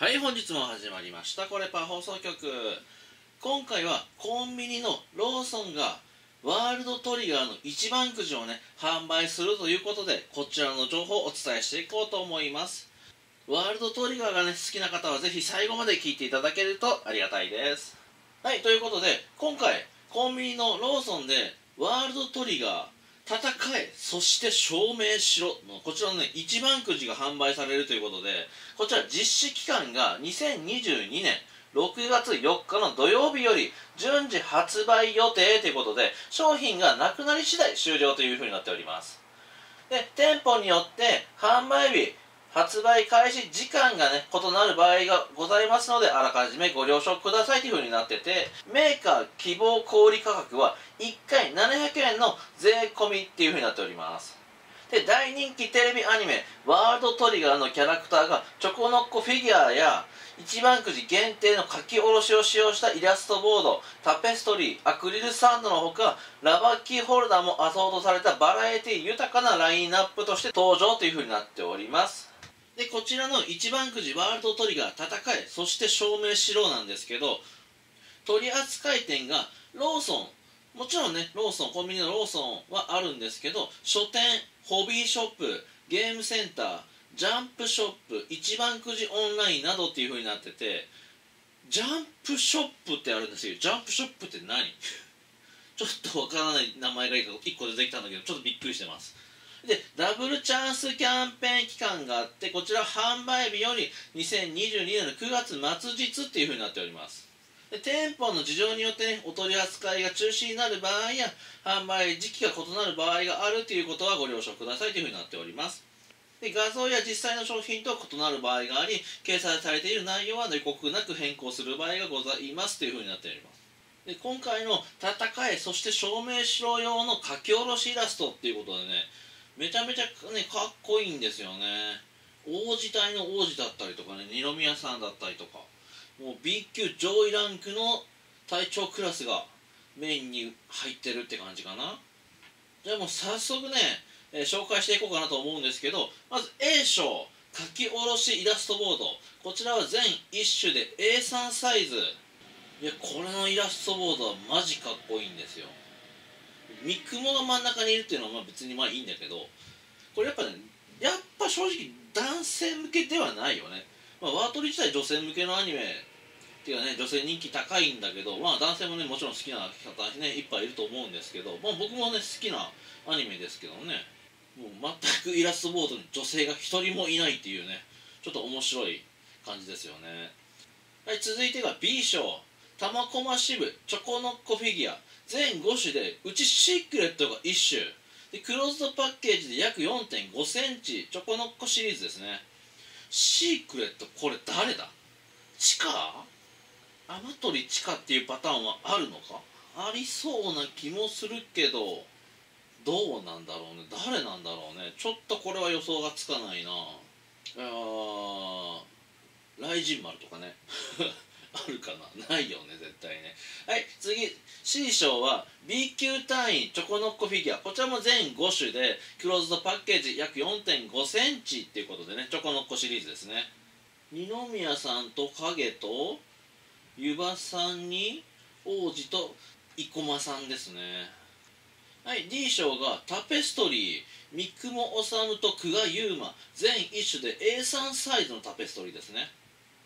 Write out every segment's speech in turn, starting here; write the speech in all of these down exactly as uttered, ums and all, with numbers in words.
はい、本日も始まりました「コレパ放送局」。今回はコンビニのローソンがワールドトリガーの一番くじをね販売するということで、こちらの情報をお伝えしていこうと思います。ワールドトリガーがね好きな方は是非最後まで聞いていただけるとありがたいです。はい、ということで今回コンビニのローソンでワールドトリガー戦えそして証明しろのこちらのね一番くじが販売されるということで、こちら実施期間がにせんにじゅうにねんろくがつよっかの土曜日より順次発売予定ということで、商品がなくなり次第終了というふうになっております。で、店舗によって販売日発売開始時間がね異なる場合がございますので、あらかじめご了承くださいというふうになってて、メーカー希望小売価格はいっかいななひゃくえんの税込みっていうふうになっております。で、大人気テレビアニメ「ワールドトリガー」のキャラクターがチョコノッコフィギュアや一番くじ限定の書き下ろしを使用したイラストボード、タペストリー、アクリルスタンドのほかラバーキーホルダーもアソートされたバラエティ豊かなラインナップとして登場というふうになっております。で、こちらの一番くじワールドトリガー戦えそして証明しろなんですけど、取扱店がローソン、もちろんねローソンコンビニのローソンはあるんですけど、書店、ホビーショップ、ゲームセンター、ジャンプショップ、一番くじオンラインなどっていう風になってて、ジャンプショップってあるんですけど、ジャンプショップって何ちょっとわからない名前がいっこ出てきたんだけどちょっとびっくりしてます。で、ダブルチャンスキャンペーン期間があって、こちら販売日よりにせんにじゅうにねんのくがつ末日っていうふうになっております。で、店舗の事情によってねお取り扱いが中止になる場合や販売時期が異なる場合があるということはご了承くださいというふうになっております。で、画像や実際の商品と異なる場合があり、掲載されている内容は予告なく変更する場合がございますというふうになっております。で、今回の戦えそして証明しろ用の書き下ろしイラストっていうことでね、めちゃめちゃ、ね、かっこいいんですよね。王子隊の王子だったりとかね、二宮さんだったりとか、もう B 級上位ランクの隊長クラスがメインに入ってるって感じかな。じゃあもう早速ね、えー、紹介していこうかなと思うんですけど、まず A 賞書き下ろしイラストボード、こちらは全いっしゅで エースリー サイズ。いや、これのイラストボードはマジかっこいいんですよ。三雲が真ん中にいるっていうのはまあ別にまあいいんだけど、これやっぱねやっぱ正直男性向けではないよね。まあ、ワートリ自体女性向けのアニメっていうかね、女性人気高いんだけど、まあ男性もねもちろん好きな方ねいっぱいいると思うんですけど、まあ、僕もね好きなアニメですけどね、もう全くイラストボードに女性が一人もいないっていうね、ちょっと面白い感じですよね。はい、続いてが B 賞玉駒支部チョコノッコフィギュア、全ごしゅでうちシークレットがいっしゅで、クローズドパッケージで約 よんてんごセンチチョコノッコシリーズですね。シークレット、これ誰だ、チカ、アマトリチカっていうパターンはあるのか、ありそうな気もするけどどうなんだろうね、誰なんだろうね、ちょっとこれは予想がつかないな。あー、雷神丸とかねあるかな、ないよね絶対ね。はい、次 C 賞は B 級単位チョコノッコフィギュア、こちらも全ごしゅでクローズドパッケージ約 よんてんごセンチっていうことでね、チョコノッコシリーズですね。二宮さんと影と湯葉さんに王子と生駒さんですね。はい、 D 賞がタペストリー三雲修と久我悠真、全いっしゅで エースリー サイズのタペストリーですね。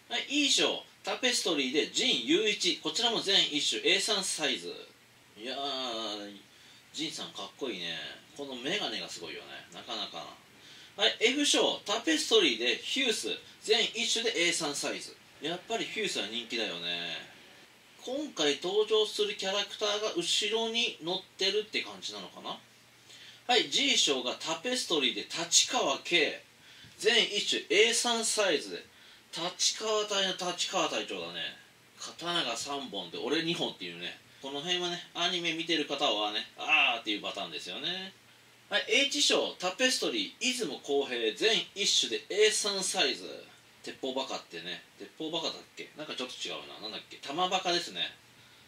はい、 E 賞タペストリーで陣雄一、こちらも全いっしゅ エースリー サイズ。いやー、陣さんかっこいいね。このメガネがすごいよね、なかなかな。はい、 F 賞タペストリーでヒュース、全いっしゅで エースリー サイズ。やっぱりヒュースは人気だよね。今回登場するキャラクターが後ろに乗ってるって感じなのかな。はい、 G 賞がタペストリーで立川圭、全いっしゅ エースリー サイズで、立川隊の立川隊長だね。刀がさんぼんで俺にほんっていうね、この辺はねアニメ見てる方はねあーっていうパターンですよね。はい、 H 賞タペストリー出雲公平、全いっしゅで エースリー サイズ。鉄砲バカってね、鉄砲バカだっけ、なんかちょっと違うな、なんだっけ、玉バカですね、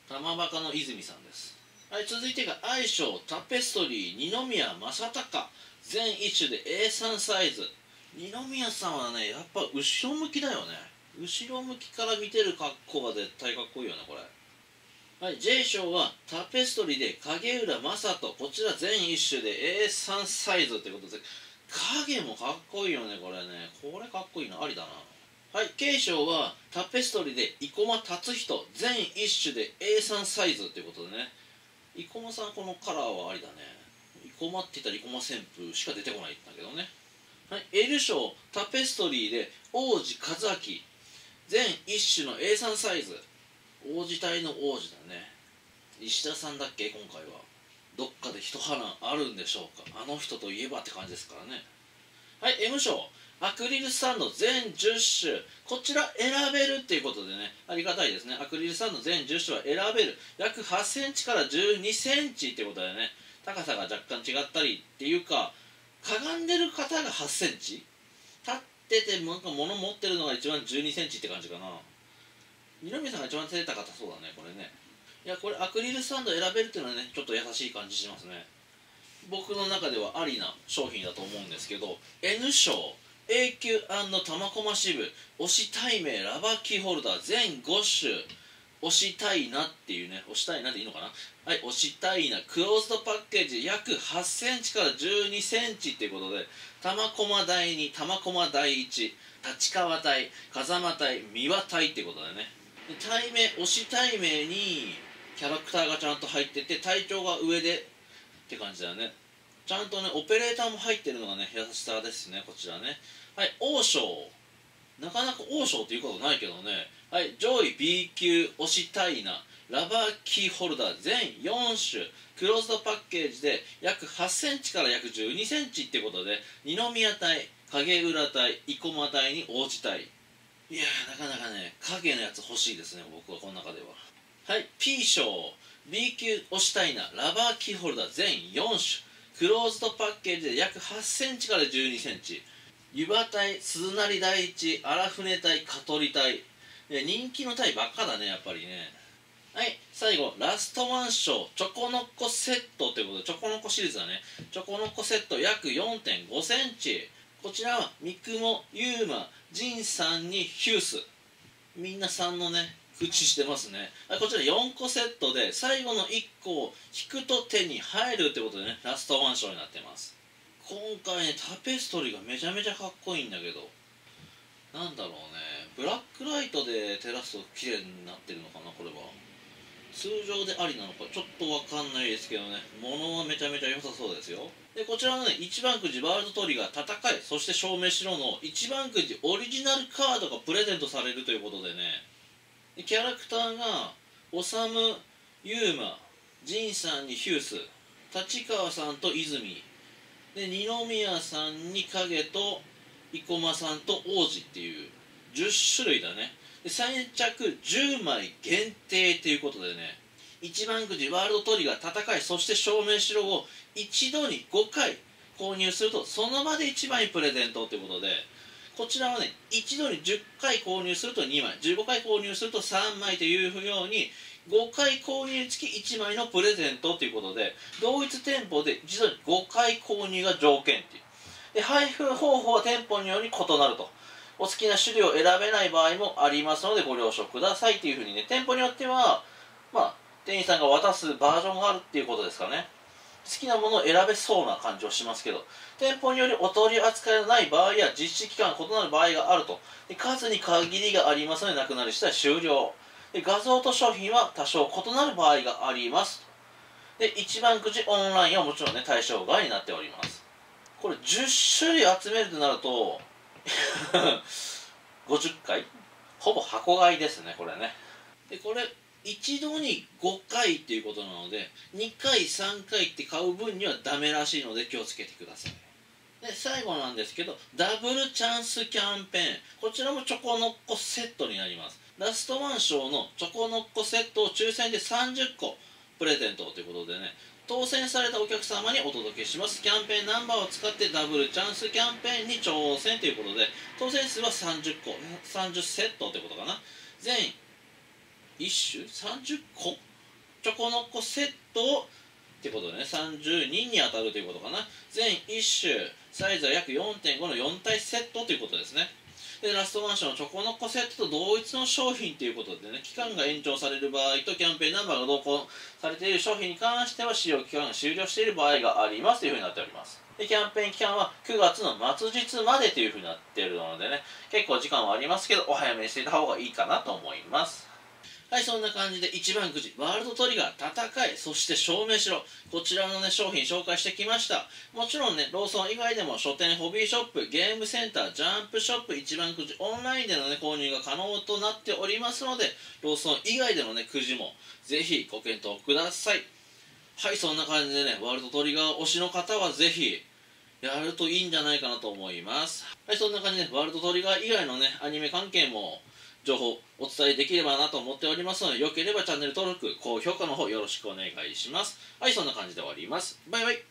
玉バカの泉さんです。はい、続いてが I 賞タペストリー二宮正隆、全いっしゅで エースリー サイズ。二宮さんはねやっぱ後ろ向きだよね。後ろ向きから見てる格好が絶対かっこいいよねこれ。はい、J 賞はタペストリーで影浦雅人、こちら全一種で エースリー サイズということで、影もかっこいいよねこれね。これかっこいいな、ありだな。はい、K 賞はタペストリーで生駒達人、全一種で エースリー サイズということでね、生駒さんこのカラーはありだね。生駒って言ったら生駒旋風しか出てこないんだけどね。はい、L 賞タペストリーで王子和明、全一種の エースリー サイズ、王子隊の王子だね。石田さんだっけ今回は。どっかで一波乱あるんでしょうか。あの人といえばって感じですからね。はい、 エム 賞アクリルスタンド全じゅっ種、こちら選べるっていうことでね、ありがたいですね。アクリルスタンド全じゅっ種は選べる、約 はちセンチ から じゅうにセンチっていうことでね、高さが若干違ったりっていうか、かがんでる方が はちセンチ、立っててなんか物持ってるのが一番 じゅうにセンチって感じかな。二宮さんが一番背高そうだねこれね。いや、これアクリルスタンド選べるっていうのはね、ちょっと優しい感じしますね。僕の中ではありな商品だと思うんですけど、 N 賞 A 級&玉駒支部推したい名ラバーキーホルダー全ご種、推したいなっていうね、推したいなっていいのかな。はい、推したいなクローズドパッケージ約 はちセンチ から じゅうにセンチっていうことで、玉駒だいに、玉駒だいいち、立川隊、風間隊、三輪隊っていうことだよね。対名、推したい名にキャラクターがちゃんと入ってて、体調が上でって感じだよね。ちゃんとねオペレーターも入ってるのがね優しさですね、こちらね。はい、王将、なかなか王将っていうことないけどね。はい、上位 B 級推したいなラバーキーホルダー全よん種、クローズドパッケージで約 はちセンチ から約 じゅうにセンチってことで、二宮隊、影浦隊、生駒隊に王子隊。いやー、なかなかね影のやつ欲しいですね、僕はこの中では。はい、 P 賞 B 級推したいなラバーキーホルダー全よん種、クローズドパッケージで約 はちセンチ から じゅうにセンチ、湯葉隊、鈴なり第一、荒船隊、香取隊、人気の隊ばっかだねやっぱりね。はい、最後ラストワン賞チョコノコセットということで、チョコノコシリーズだね。チョコノコセット約 よんてんごセンチ、こちらは三雲、優馬、仁さんにヒュース、みんなさんのね口してますね。こちらよんこセットで、最後のいっこを引くと手に入るってことでね、ラストワンショーになってます。今回ねタペストリーがめちゃめちゃかっこいいんだけど、なんだろうね、ブラックライトで照らすと綺麗になってるのかな。これは通常でありなのかちょっとわかんないですけどね、物はめちゃめちゃ良さそうですよ。でこちらのね一番くじワールドトリガー戦い、そして証明しろの一番くじオリジナルカードがプレゼントされるということでね、でキャラクターがおさむ、ゆうま、じんさんにヒュース、立川さんと泉で、二宮さんに影と生駒さんと王子っていうじゅっしゅるいだね。で先着じゅうまい限定ということでね、一番くじワールドトリガー戦い、そして証明しろを一度にごかい購入するとその場でいちまいプレゼントということで、こちらはね一度にじゅっかい購入するとにまい、じゅうごかい購入するとさんまいというように、ごかい購入付きいちまいのプレゼントということで、同一店舗で一度にごかい購入が条件っていう。で配布方法は店舗により異なると、お好きな種類を選べない場合もありますのでご了承くださいというふうにね、店舗によってはまあ店員さんが渡すバージョンがあるっていうことですかね。好きなものを選べそうな感じをしますけど、店舗によりお取り扱いのない場合や実施期間が異なる場合があると。で数に限りがありますので、なくなりしたら終了で、画像と商品は多少異なる場合がありますで、一番くじオンラインはもちろんね対象外になっております。これじゅっしゅるい集めるとなるとごじゅっかい、ほぼ箱買いですねこれね。でこれ一度にごかいっていうことなので、にかいさんかいって買う分にはダメらしいので気をつけてください。で最後なんですけど、ダブルチャンスキャンペーン、こちらもチョコノッコセットになります。ラストワン賞のチョコノッコセットを抽選でさんじゅっこプレゼントということでね、当選されたお客様にお届けします。キャンペーンナンバーを使ってダブルチャンスキャンペーンに挑戦ということで、当選数はさんじゅっこ、さんじゅっセットってことかな。全いっしゅさんじゅっこチョコノコセットをってことでね、さんじゅうにんに当たるということかな。全いっ種サイズは約 よんてんご のよんたいセットということですね。でラストマンションのチョコのコセットと同一の商品ということでね、期間が延長される場合とキャンペーンナンバーが同梱されている商品に関しては使用期間が終了している場合がありますというふうになっております。でキャンペーン期間はくがつの末日までというふうになっているのでね、結構時間はありますけどお早めにしていた方がいいかなと思います。はい、そんな感じでいちばんくじ、ワールドトリガー、戦い、そして証明しろ、こちらの、ね、商品紹介してきました。もちろんね、ローソン以外でも書店、ホビーショップ、ゲームセンター、ジャンプショップ、いちばんくじ、オンラインでの、ね、購入が可能となっておりますので、ローソン以外での、ね、くじもぜひご検討ください。はい、そんな感じでね、ワールドトリガー推しの方はぜひ、やるといいんじゃないかなと思います。はい、そんな感じで、ワールドトリガー以外のね、アニメ関係も、情報お伝えできればなと思っておりますので、よければチャンネル登録、高評価の方よろしくお願いします。はい、そんな感じで終わります。バイバイ。